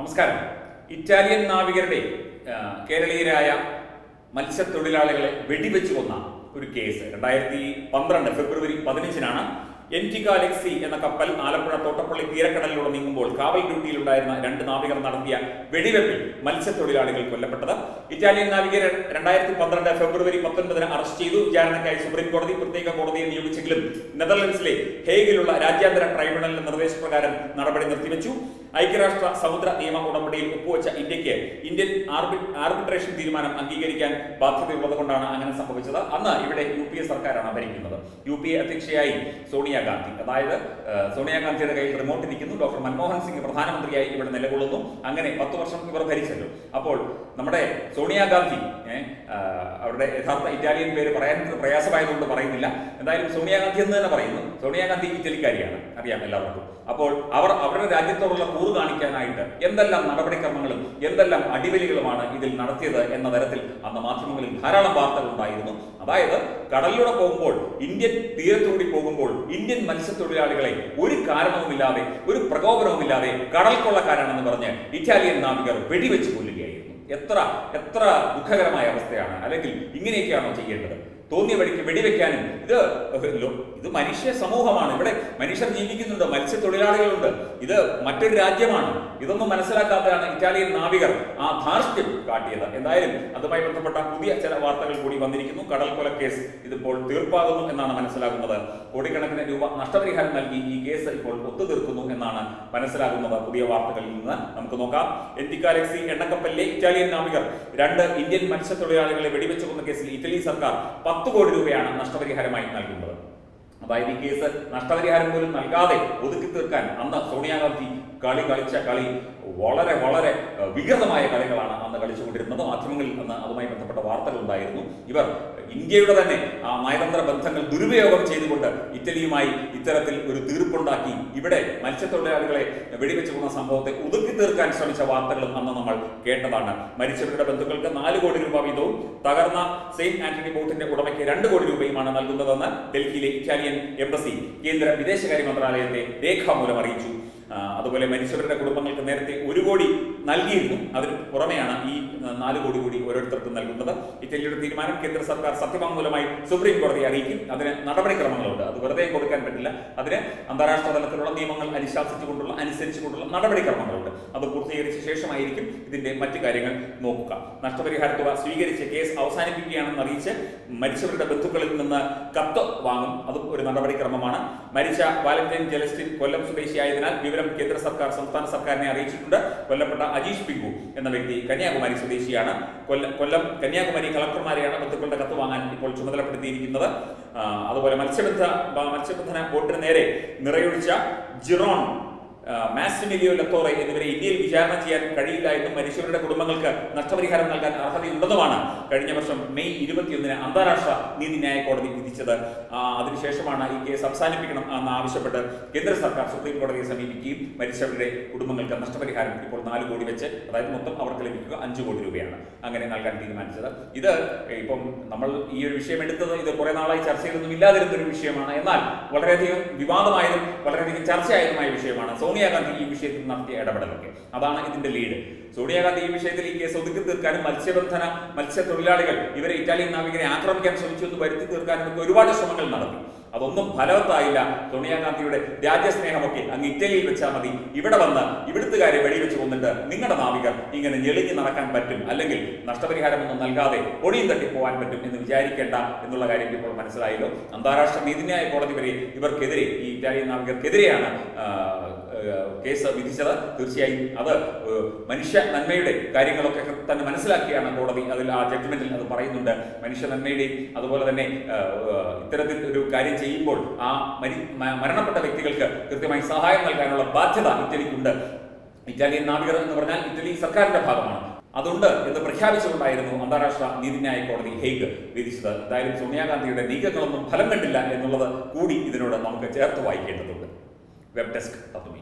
നമസ്കാരം ഇറ്റാലിയൻ നാവികരുടെ കേരളീയരായ മത്സ്യത്തൊഴിലാളികളെ വെടിവെച്ച് കൊന്ന ഒരു കേസ് 2012 ഫെബ്രുവരി 15-നാണ് എംടി ഗാലക്സി എന്ന കപ്പൽ ആലപ്പുഴ തോട്ടപ്പള്ളി തീരക്കടലിലൂടെ നീങ്ങുമ്പോൾ കാവൽ ഡ്യൂട്ടിയിൽ ഉണ്ടായിരുന്ന രണ്ട് നാവികർ നടത്തിയ വെടിവെപ്പിൽ മത്സ്യത്തൊഴിലാളികൾ കൊല്ലപ്പെട്ടത്. ഇറ്റാലിയൻ നാവികരെ 2012 ഫെബ്രുവരി 19-ന് അറസ്റ്റ് ചെയ്തു. വിചാരണയ്ക്കായി സുപ്രീം കോടതി പ്രത്യേക കോടതിയെ നിയോഗിച്ചെങ്കിലും നെതർലൻഡ്സിലെ ഹേഗിലുള്ള രാജ്യാന്തര ട്രൈബ്യൂണലിന്റെ നിർദ്ദേശപ്രകാരം നടപടി നിർത്തിവെച്ചു. ഐക്യരാഷ്ട്ര സമുദ്ര നിയമ ഉടമ്പടിയിൽ ഒപ്പുവെച്ച ഇന്ത്യക്ക് ഇന്ത്യൻ ആർബിട്രേഷൻ തീരുമാനം അംഗീകരിക്കാൻ ബാധ്യതയുള്ളതുകൊണ്ടാണ് അങ്ങനെ സംഭവിച്ചത്. അന്ന് ഇവിടെ യുപിഎ സർക്കാരാണ് ഭരിക്കുന്നത്. യുപിഎ അധ്യക്ഷയായി സോണിയാഗാന്ധി, അതായത് സോണിയാഗാന്ധിയുടെ കയ്യിൽ റിമോട്ട് ഇരിക്കുന്നു. ഡോക്ടർ മൻമോഹൻ സിംഗ് പ്രധാനമന്ത്രിയായി ഇവിടെ നിലകൊള്ളുന്നു. അങ്ങനെ 10 വർഷം ഇവർ ഭരിച്ചല്ലോ. അപ്പോൾ നമ്മുടെ സോണിയാഗാന്ധി, അവരുടെ യഥാർത്ഥ ഇറ്റാലിയൻ പേര് പറയാൻ പ്രയാസമായതുകൊണ്ട് പറയുന്നില്ല, എന്തായാലും സോണിയാഗാന്ധി എന്ന് തന്നെ പറയുന്നു. സോണിയാഗാന്ധി ഇറ്റലിക്കാരിയാണ്, അറിയാം എല്ലാവർക്കും. അപ്പോൾ അവർ അവരുടെ രാജ്യത്തോടുള്ള കൂറ് കാണിക്കാനായിട്ട് എന്തെല്ലാം നടപടിക്രമങ്ങളും എന്തെല്ലാം അടിവലികളുമാണ് ഇതിൽ നടത്തിയത് എന്ന തരത്തിൽ അന്ന് മാധ്യമങ്ങളിൽ ധാരാളം വാർത്തകളുണ്ടായിരുന്നു. അതായത് കടലിലൂടെ പോകുമ്പോൾ, ഇന്ത്യൻ തീരത്തോടി പോകുമ്പോൾ ഇന്ത്യൻ മത്സ്യത്തൊഴിലാളികളെ ഒരു കാരണവുമില്ലാതെ, ഒരു പ്രകോപനവുമില്ലാതെ കടൽ കൊള്ളക്കാരാണെന്ന് പറഞ്ഞ് ഇറ്റാലിയൻ നാവികർ വെടിവെച്ച് കൊല്ലുകയായിരുന്നു. എത്ര ദുഃഖകരമായ അവസ്ഥയാണ്! അല്ലെങ്കിൽ ഇങ്ങനെയൊക്കെയാണോ ചെയ്യേണ്ടത്? തോന്നിയ വഴിക്ക് വെടിവെക്കാനും. ഇത് മനുഷ്യ സമൂഹമാണ്, ഇവിടെ മനുഷ്യർ ജീവിക്കുന്നുണ്ട്, മത്സ്യത്തൊഴിലാളികളുണ്ട്, ഇത് മറ്റൊരു രാജ്യമാണ്. ഇതൊന്നും മനസ്സിലാക്കാത്തതാണ് ഇറ്റാലിയൻ നാവികർ ആ ധാർഷ്ട്യം കാട്ടിയത്. എന്തായാലും അതുമായി ബന്ധപ്പെട്ട പുതിയ ചില വാർത്തകൾ കൂടി വന്നിരിക്കുന്നു. കടൽ കൊല കേസ് ഇതിപ്പോൾ തീർപ്പാകുന്നു എന്നാണ് മനസ്സിലാകുന്നത്. കോടിക്കണക്കിന് രൂപ നഷ്ടപരിഹാരം നൽകി ഈ കേസ് ഇപ്പോൾ ഒത്തുതീർക്കുന്നു എന്നാണ് മനസ്സിലാകുന്നത് പുതിയ വാർത്തകളിൽ നിന്ന്. നമുക്ക് നോക്കാം. എംടി ഗാലക്സി എണ്ണക്കപ്പലിലെ ഇറ്റാലിയൻ നാവികർ 2 ഇന്ത്യൻ മത്സ്യത്തൊഴിലാളികളെ വെടിവെച്ചു കൊന്ന കേസിൽ ഇറ്റലി സർക്കാർ 10 കോടി രൂപയാണ് നഷ്ടപരിഹാരമായി നൽകുന്നത്. അതായത് ഈ കേസ് നഷ്ടപരിഹാരം പോലും നൽകാതെ ഒതുക്കി തീർക്കാൻ അന്ന് സോണിയാഗാന്ധി കളിച്ച കളി വളരെ വളരെ വികൃതമായ കളികളാണ് അന്ന് കളിച്ചുകൊണ്ടിരുന്നത്. മാധ്യമങ്ങളിൽ അന്ന് അതുമായി ബന്ധപ്പെട്ട വാർത്തകളുണ്ടായിരുന്നു. ഇവർ ഇന്ത്യയുടെ തന്നെ ആ നയതന്ത്ര ബന്ധങ്ങൾ ദുരുപയോഗം ചെയ്തുകൊണ്ട് ഇറ്റലിയുമായി ഇത്തരത്തിൽ ഒരു തീർപ്പുണ്ടാക്കി ഇവിടെ മത്സ്യത്തൊഴിലാളികളെ വെടിവെച്ച് കൊന്ന സംഭവത്തെ ഒതുക്കി തീർക്കാൻ ശ്രമിച്ച വാർത്തകളും അന്ന് നമ്മൾ കേട്ടതാണ്. മരിച്ചവരുടെ ബന്ധുക്കൾക്ക് 4 കോടി രൂപ വീതവും തകർന്ന സെയിന്റ് ആന്റണി ബോട്ടിന്റെ ഉടമയ്ക്ക് 2 കോടി രൂപയുമാണ് നൽകുന്നതെന്ന് ഡൽഹിയിലെ ഇറ്റാലിയൻ എംബസി കേന്ദ്ര വിദേശകാര്യ മന്ത്രാലയത്തെ രേഖാമൂലം അറിയിച്ചു. അതുപോലെ മരിച്ചവരുടെ കുടുംബങ്ങൾക്ക് നേരത്തെ 1 കോടി നൽകിയിരുന്നു. അതിന് പുറമെയാണ് ഈ 4 കോടി കൂടി ഓരോരുത്തർക്കും നൽകുന്നത്. ഇറ്റലിയുടെ തീരുമാനം കേന്ദ്ര സർക്കാർ സത്യവാങ്മൂലമായി സുപ്രീം കോടതിയെ അറിയിക്കും. അതിന് നടപടിക്രമങ്ങളുണ്ട്, അത് വെറുതെ കൊടുക്കാൻ പറ്റില്ല. അതിന് അന്താരാഷ്ട്ര തലത്തിലുള്ള നിയമങ്ങൾ അനുസരിച്ചുകൊണ്ടുള്ള നടപടിക്രമങ്ങളുണ്ട്. അത് പൂർത്തീകരിച്ച ശേഷമായിരിക്കും ഇതിന്റെ മറ്റു കാര്യങ്ങൾ നോക്കുക. നഷ്ടപരിഹാര തുക സ്വീകരിച്ച് കേസ് അവസാനിപ്പിക്കുകയാണെന്ന് അറിയിച്ച് മരിച്ചവരുടെ ബന്ധുക്കളിൽ നിന്ന് കത്ത് വാങ്ങും. അതും ഒരു നടപടിക്രമമാണ്. മരിച്ച വാലന്റൈൻ ജലസ്റ്റിൻ കൊല്ലം സ്വദേശിയായതിനാൽ കേന്ദ്ര സർക്കാർ സംസ്ഥാന സർക്കാരിനെ അറിയിച്ചിട്ടുണ്ട്. കൊല്ലപ്പെട്ട അജീഷ് പിങ്കു എന്ന വ്യക്തി കന്യാകുമാരി സ്വദേശിയാണ്. കൊല്ലം കന്യാകുമാരി കളക്ടർമാരെയാണ് ബന്ധുക്കളുടെ കത്ത് വാങ്ങാൻ ഇപ്പോൾ ചുമതലപ്പെടുത്തിയിരിക്കുന്നത്. അതുപോലെ മത്സ്യബന്ധന ബോട്ടിന് നേരെ നിറയൊഴിച്ച ജിറോൺ മാസിമിലിയോ ലത്തോറെ എന്നിവരെ ഇന്ത്യയിൽ വിചാരണ ചെയ്യാൻ കഴിയില്ല എന്നും മരിച്ചവരുടെ കുടുംബങ്ങൾക്ക് നഷ്ടപരിഹാരം നൽകാൻ അർഹതയുള്ളതുമാണ് കഴിഞ്ഞ വർഷം മെയ് 21-ന് അന്താരാഷ്ട്ര നീതിന്യായ കോടതി വിധിച്ചത്. അതിനുശേഷമാണ് ഈ കേസ് അവസാനിപ്പിക്കണം എന്നാവശ്യപ്പെട്ട് കേന്ദ്ര സർക്കാർ സുപ്രീം കോടതിയെ സമീപിക്കുകയും മരിച്ചവരുടെ കുടുംബങ്ങൾക്ക് നഷ്ടപരിഹാരം ഇപ്പോൾ 4 കോടി വെച്ച്, അതായത് മൊത്തം അവർക്ക് ലഭിക്കുക 5 കോടി രൂപയാണ്, അങ്ങനെ നൽകാൻ തീരുമാനിച്ചത്. ഇത് ഇപ്പം നമ്മൾ ഈ ഒരു വിഷയം എടുത്തത് ഇത് കുറെ നാളായി ചർച്ചയിലൊന്നും ഇല്ലാതിരുന്നൊരു വിഷയമാണ്. എന്നാൽ വളരെയധികം വിവാദമായതും വളരെയധികം ചർച്ചയായതുമായ വിഷയമാണ് സോണിയാഗാന്ധി ഈ വിഷയത്തിൽ നടത്തിയ ഇടപെടലൊക്കെ. അതാണ് ഇതിന്റെ ലീഡ്. സോണിയാഗാന്ധി ഈ വിഷയത്തിൽ ഈ കേസ് ഒതുക്കി തീർക്കാനും മത്സ്യത്തൊഴിലാളികൾ ഇവരെ ഇറ്റാലിയൻ നാവികരെ ആക്രമിക്കാൻ ശ്രമിച്ചു എന്ന് വരുത്തി തീർക്കാനും ഒക്കെ ഒരുപാട് ശ്രമങ്ങൾ നടത്തി. അതൊന്നും ഫലവത്തായില്ല. സോണിയാഗാന്ധിയുടെ രാജ്യസ്നേഹമൊക്കെ അങ്ങ് ഇറ്റലിയിൽ വെച്ചാൽ മതി, ഇവിടെ വന്ന് ഇവിടുത്തുകാരെ വെടിവെച്ച് കൊന്നിട്ട് നിങ്ങളുടെ നാവികർ ഇങ്ങനെ ഞെളിഞ്ഞ് നടക്കാൻ പറ്റും, അല്ലെങ്കിൽ നഷ്ടപരിഹാരമൊന്നും നൽകാതെ ഒടിയും തട്ടിപ്പോവാൻ പറ്റും എന്ന് വിചാരിക്കേണ്ട എന്നുള്ള കാര്യം ഇപ്പോൾ മനസ്സിലായല്ലോ. അന്താരാഷ്ട്ര നീതിന്യായ കോടതി വരെ ഇവർക്കെതിരെ, ഈ ഇറ്റാലിയൻ നാവികർക്കെതിരെയാണ് കേസ് വിധിച്ചത്. തീർച്ചയായും അത് മനുഷ്യ നന്മയുടെ കാര്യങ്ങളൊക്കെ തന്നെ മനസ്സിലാക്കിയാണ് കോടതി അതിൽ ആ ജഡ്ജ്മെന്റിൽ അത് പറയുന്നുണ്ട്. മനുഷ്യ നന്മയുടെയും അതുപോലെ തന്നെ ഇത്തരത്തിൽ ഒരു കാര്യം ചെയ്യുമ്പോൾ ആ മരണപ്പെട്ട വ്യക്തികൾക്ക് കൃത്യമായി സഹായം നൽകാനുള്ള ബാധ്യത ഇറ്റലിക്കുണ്ട്. ഇറ്റാലിയൻ നാവികർ എന്ന് പറഞ്ഞാൽ ഇറ്റലി സർക്കാരിന്റെ ഭാഗമാണ്, അതുണ്ട് എന്ന് പ്രഖ്യാപിച്ചുകൊണ്ടായിരുന്നു അന്താരാഷ്ട്ര നീതിന്യായ കോടതി ഹേഗ് വിധിച്ചത്. എന്തായാലും സോണിയാഗാന്ധിയുടെ നീക്കങ്ങളൊന്നും ഫലം കണ്ടില്ല എന്നുള്ളത് കൂടി ഇതിനോട് നമുക്ക് ചേർത്ത് വായിക്കേണ്ടതുണ്ട്. Web desk.